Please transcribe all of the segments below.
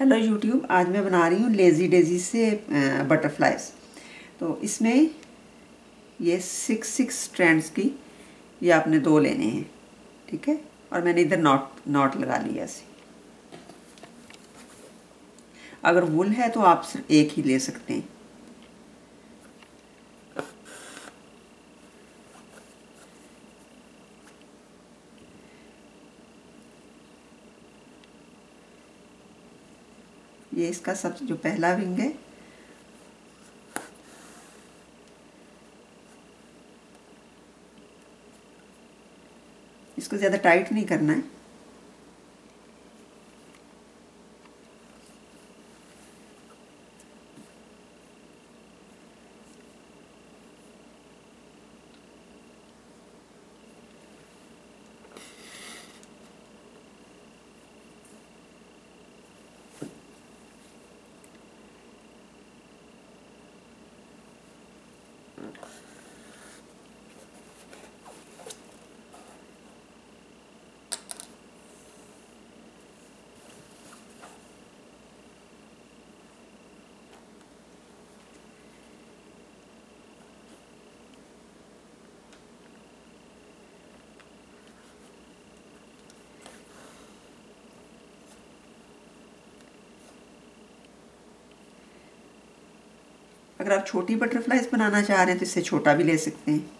Hello YouTube, आज मैं बना रही हूँ लेज़ी डेज़ी से बटरफ्लाइज। तो इसमें ये 6 स्ट्रैंड्स की ये आपने 2 लेने हैं, ठीक है। और मैंने इधर नॉट लगा लिया ऐसे। अगर वुल है तो आप सिर्फ एक ही ले सकते हैं। ये इसका सबसे जो पहला विंग है, इसको ज़्यादा टाइट नहीं करना है। अगर आप छोटी बटरफ्लाइज बनाना चाह रहे हैं तो इससे छोटा भी ले सकते हैं।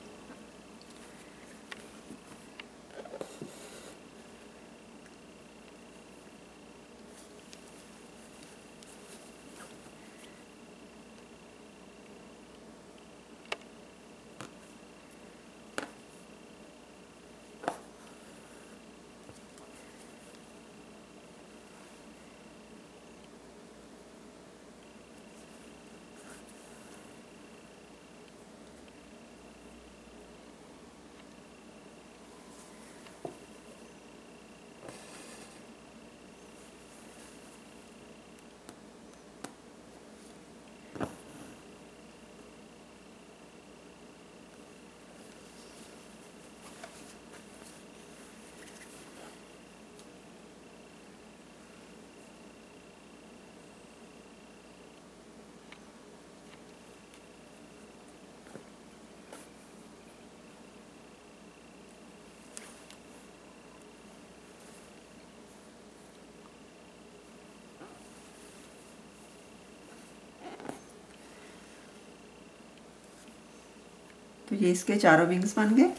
तो ये इसके चारों विंग्स बन गए।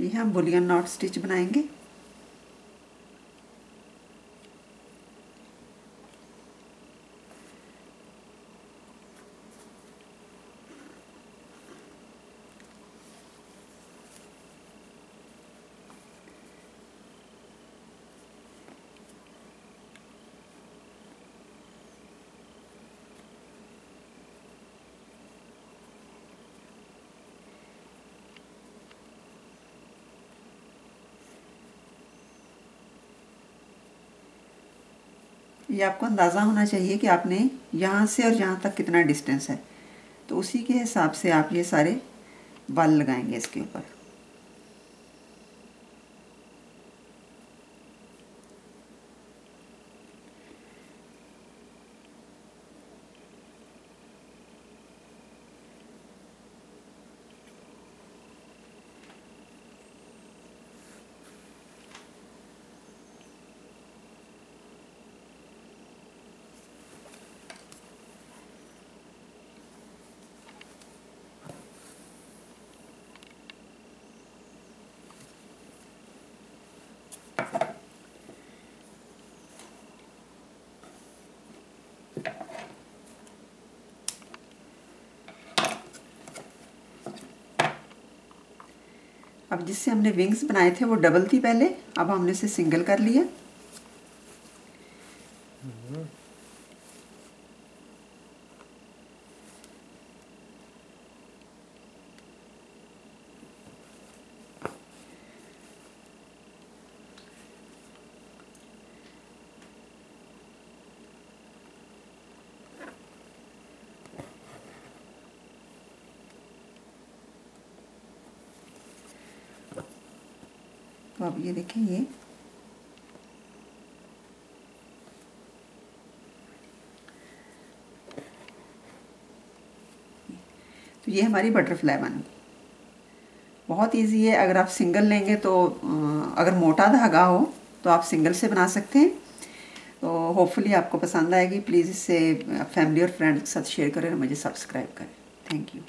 ये हम बुलियन नॉट स्टिच बनाएंगे। ये आपको अंदाज़ा होना चाहिए कि आपने यहाँ से और यहाँ तक कितना डिस्टेंस है, तो उसी के हिसाब से आप ये सारे बल लगाएंगे इसके ऊपर। अब जिससे हमने विंग्स बनाए थे वो डबल थी पहले, अब हमने उसे सिंगल कर लिया। तो अब ये देखें, ये तो ये हमारी बटरफ्लाई बन गई। बहुत इजी है। अगर आप सिंगल लेंगे तो अगर मोटा धागा हो तो आप सिंगल से बना सकते हैं। तो होपफुली आपको पसंद आएगी। प्लीज़ इसे फैमिली और फ्रेंड के साथ शेयर करें और मुझे सब्सक्राइब करें। Thank you.